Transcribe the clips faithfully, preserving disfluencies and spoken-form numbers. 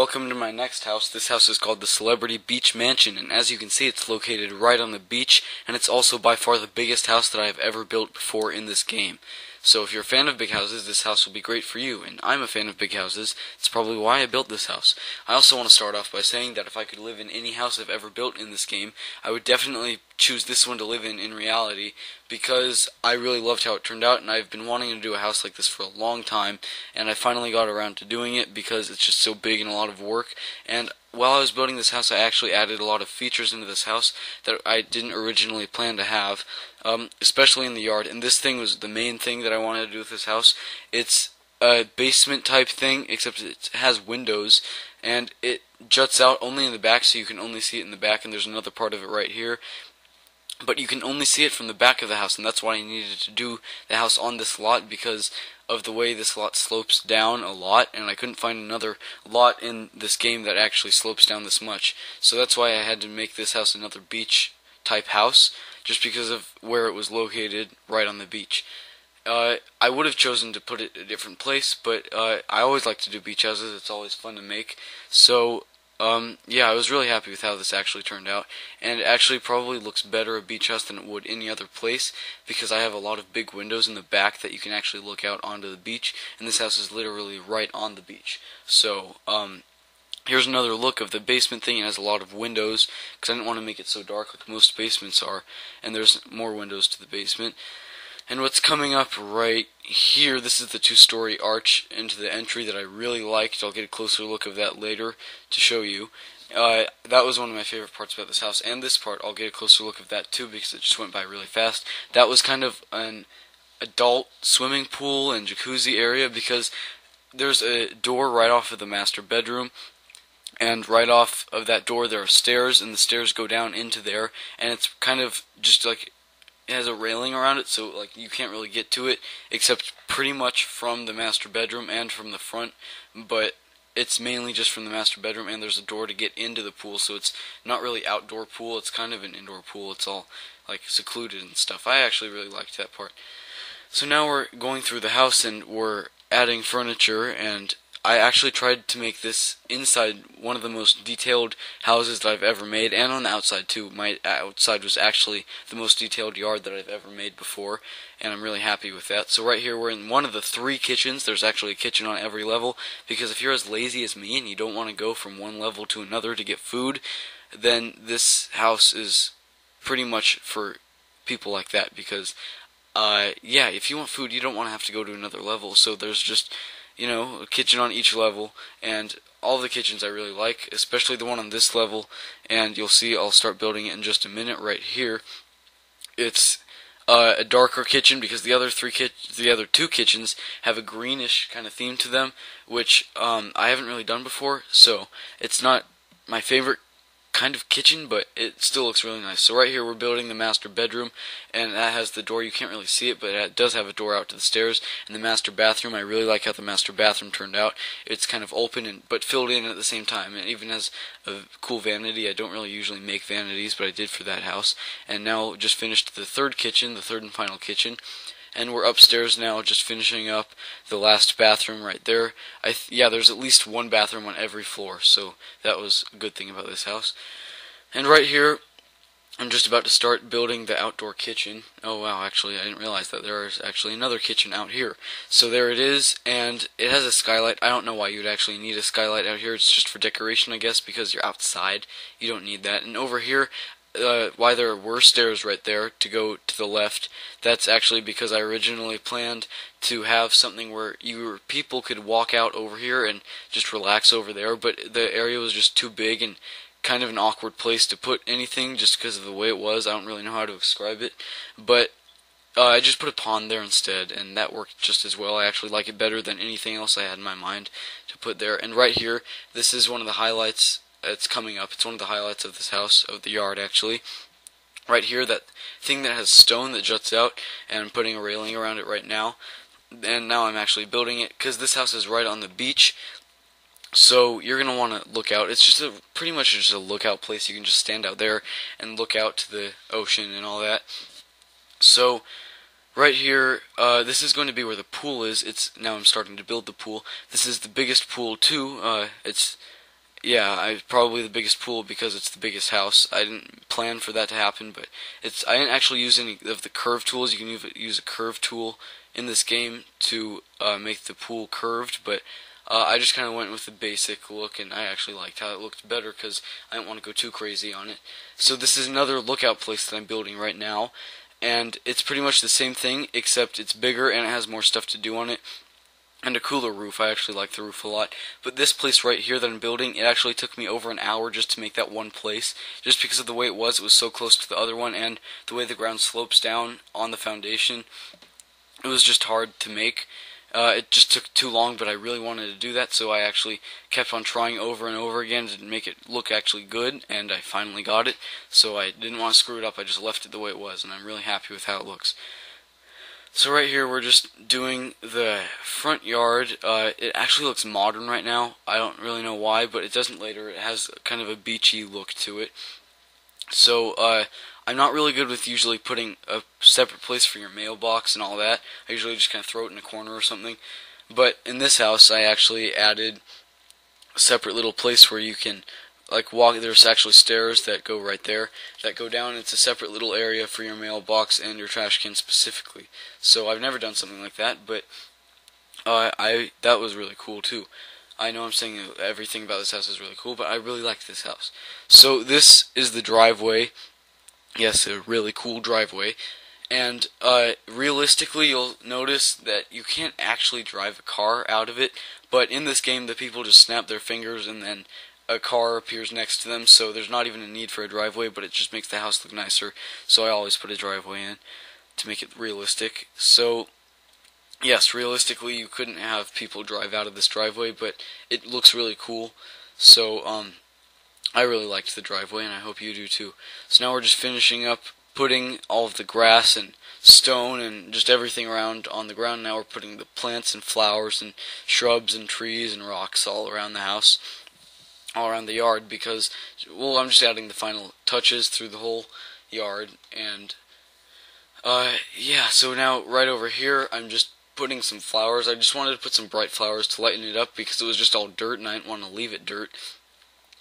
welcome to my next house. This house is called the Celebrity Beach Mansion, and as you can see, it's located right on the beach, and it's also by far the biggest house that I have ever built before in this game. So if you're a fan of big houses, this house will be great for you, and I'm a fan of big houses. It's probably why I built this house. I also want to start off by saying that if I could live in any house I've ever built in this game, I would definitely choose this one to live in in reality, because I really loved how it turned out, and I've been wanting to do a house like this for a long time, and I finally got around to doing it because it's just so big and a lot of work. And while I was building this house, I actually added a lot of features into this house that I didn't originally plan to have, um, especially in the yard. And this thing was the main thing that I wanted to do with this house. It's a basement type thing, except it has windows, and it juts out only in the back, so you can only see it in the back, and there's another part of it right here. But you can only see it from the back of the house, and that's why I needed to do the house on this lot, because of the way this lot slopes down a lot, and I couldn't find another lot in this game that actually slopes down this much. So that's why I had to make this house another beach-type house, just because of where it was located right on the beach. Uh, I would have chosen to put it a different place, but uh, I always like to do beach houses. It's always fun to make. So Um, yeah, I was really happy with how this actually turned out, and it actually probably looks better a beach house than it would any other place, because I have a lot of big windows in the back that you can actually look out onto the beach, and this house is literally right on the beach. So, um, here's another look of the basement thing. It has a lot of windows, because I didn't want to make it so dark like most basements are, and there's more windows to the basement. And what's coming up right here, this is the two-story arch into the entry that I really liked. I'll get a closer look of that later to show you. Uh, that was one of my favorite parts about this house, and this part, I'll get a closer look of that too, because it just went by really fast. That was kind of an adult swimming pool and jacuzzi area, because there's a door right off of the master bedroom, and right off of that door there are stairs, and the stairs go down into there, and it's kind of just like, it has a railing around it, so like you can't really get to it except pretty much from the master bedroom and from the front, but it's mainly just from the master bedroom, and there's a door to get into the pool, so it's not really outdoor pool, it's kind of an indoor pool. It's all like secluded and stuff. I actually really liked that part. So now we're going through the house and we're adding furniture, and I actually tried to make this inside one of the most detailed houses that I've ever made, and on the outside too. My outside was actually the most detailed yard that I've ever made before, and I'm really happy with that. So right here we're in one of the three kitchens. There's actually a kitchen on every level, because if you're as lazy as me and you don't want to go from one level to another to get food, then this house is pretty much for people like that, because uh, yeah, if you want food you don't want to have to go to another level, so there's just, you know, a kitchen on each level, and all the kitchens I really like, especially the one on this level, and you'll see I'll start building it in just a minute right here. It's uh, a darker kitchen, because the other three kitch the other two kitchens have a greenish kind of theme to them, which um, I haven't really done before, so it's not my favorite kind of kitchen, but it still looks really nice. So right here we're building the master bedroom, and that has the door. You can't really see it, but it does have a door out to the stairs. And the master bathroom, I really like how the master bathroom turned out. It's kind of open and but filled in at the same time. It even has a cool vanity. I don't really usually make vanities, but I did for that house. And now just finished the third kitchen, the third and final kitchen. And we're upstairs now, just finishing up the last bathroom right there. I th yeah, there's at least one bathroom on every floor, so that was a good thing about this house. And right here, I'm just about to start building the outdoor kitchen. Oh wow, actually, I didn't realize that there is actually another kitchen out here. So there it is, and it has a skylight. I don't know why you'd actually need a skylight out here. It's just for decoration, I guess, because you're outside. You don't need that. And over here, Uh, why there were stairs right there to go to the left, that's actually because I originally planned to have something where you people could walk out over here and just relax over there, but the area was just too big and kind of an awkward place to put anything just because of the way it was. I don't really know how to describe it, but uh, I just put a pond there instead, and that worked just as well. I actually like it better than anything else I had in my mind to put there. And right here, this is one of the highlights. It's coming up. It's one of the highlights of this house, of the yard, actually. Right here, that thing that has stone that juts out, and I'm putting a railing around it right now. And now I'm actually building it, because this house is right on the beach, so you're going to want to look out. It's just a, pretty much just a lookout place. You can just stand out there and look out to the ocean and all that. So right here, uh, this is going to be where the pool is. It's now I'm starting to build the pool. This is the biggest pool, too. Uh, it's yeah, I probably the biggest pool because it's the biggest house. I didn't plan for that to happen, but it's I didn't actually use any of the curve tools. You can use a curve tool in this game to uh, make the pool curved, but uh, I just kind of went with the basic look, and I actually liked how it looked better because I didn't want to go too crazy on it. So this is another lookout place that I'm building right now, and it's pretty much the same thing except it's bigger and it has more stuff to do on it. And a cooler roof. I actually like the roof a lot. But this place right here that I'm building, it actually took me over an hour just to make that one place. Just because of the way it was, it was so close to the other one, and the way the ground slopes down on the foundation, it was just hard to make. Uh, it just took too long, but I really wanted to do that, so I actually kept on trying over and over again to make it look actually good, and I finally got it. So I didn't want to screw it up, I just left it the way it was, and I'm really happy with how it looks. So right here we're just doing the front yard. Uh, it actually looks modern right now. I don't really know why, but it doesn't later. It has kind of a beachy look to it. So uh, I'm not really good with usually putting a separate place for your mailbox and all that. I usually just kind of throw it in a corner or something. But in this house I actually added a separate little place where you can like walk. There's actually stairs that go right there that go down. It's a separate little area for your mailbox and your trash can specifically. So I've never done something like that, but uh, I that was really cool too. I know I'm saying everything about this house is really cool, but I really like this house. So this is the driveway. Yes, a really cool driveway. And uh, realistically, you'll notice that you can't actually drive a car out of it. But in this game, the people just snap their fingers and then a car appears next to them, so there's not even a need for a driveway, but it just makes the house look nicer, so I always put a driveway in to make it realistic. So, yes, realistically, you couldn't have people drive out of this driveway, but it looks really cool, so um, I really liked the driveway, and I hope you do too. So now we're just finishing up putting all of the grass and stone and just everything around on the ground. Now we're putting the plants and flowers and shrubs and trees and rocks all around the house. All around the yard, because, well, I'm just adding the final touches through the whole yard, and, uh, yeah, so now, right over here, I'm just putting some flowers. I just wanted to put some bright flowers to lighten it up, because it was just all dirt, and I didn't want to leave it dirt,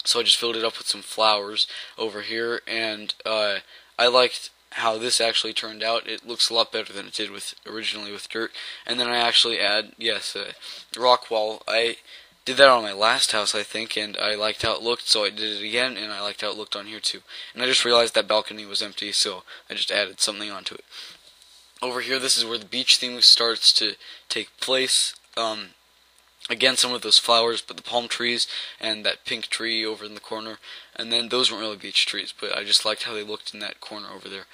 so I just filled it up with some flowers over here, and, uh, I liked how this actually turned out. It looks a lot better than it did with, originally with dirt, and then I actually add, yes, a rock wall. I did that on my last house, I think, and I liked how it looked, so I did it again, and I liked how it looked on here too. And I just realized that balcony was empty, so I just added something onto it. Over here, this is where the beach theme starts to take place. Um, again, some of those flowers, but the palm trees and that pink tree over in the corner, and then those weren't really beach trees, but I just liked how they looked in that corner over there.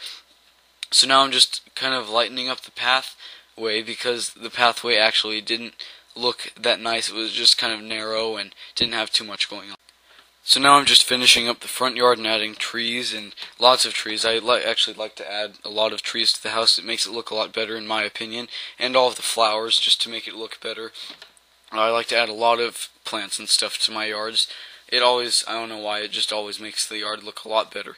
So now I'm just kind of lightening up the pathway, because the pathway actually didn't look that nice. It was just kind of narrow and didn't have too much going on. So now I'm just finishing up the front yard and adding trees, and lots of trees. I li actually like to add a lot of trees to the house. It makes it look a lot better in my opinion, and all of the flowers just to make it look better. I like to add a lot of plants and stuff to my yards. It always, I don't know why, it just always makes the yard look a lot better.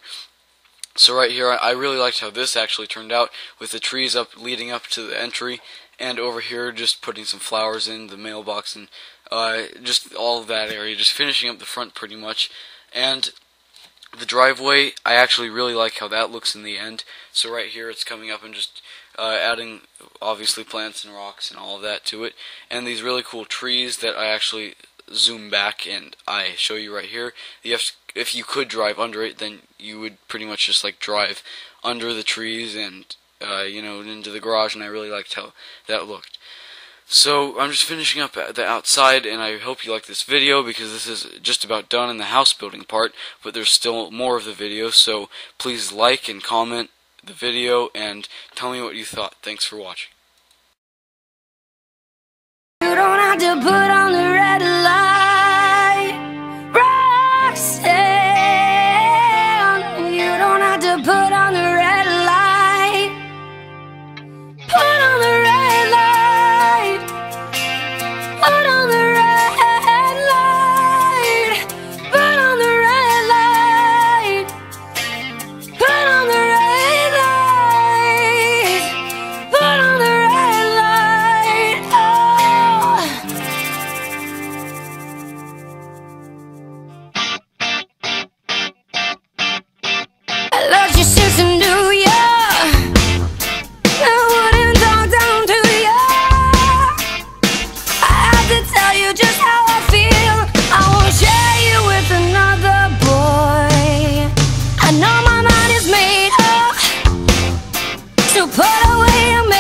So right here, I really liked how this actually turned out, with the trees up leading up to the entry, and over here just putting some flowers in, the mailbox, and uh, just all of that area, just finishing up the front pretty much. And the driveway, I actually really like how that looks in the end. So right here it's coming up and just uh, adding, obviously, plants and rocks and all of that to it. And these really cool trees that I actually zoom back and I show you right here. You have to, if you could drive under it, then you would pretty much just like drive under the trees and uh, you know, into the garage, and I really liked how that looked. So I'm just finishing up the outside, and I hope you like this video, because this is just about done in the house building part, but there's still more of the video, so please like and comment the video and tell me what you thought. Thanks for watching. You don't have to put on the red light, Roxanne. You don't have to put on the red light. Put on the red light. Put on the red light. Put on the red light. Put on the red light. Put on the red light. Oh. Put away a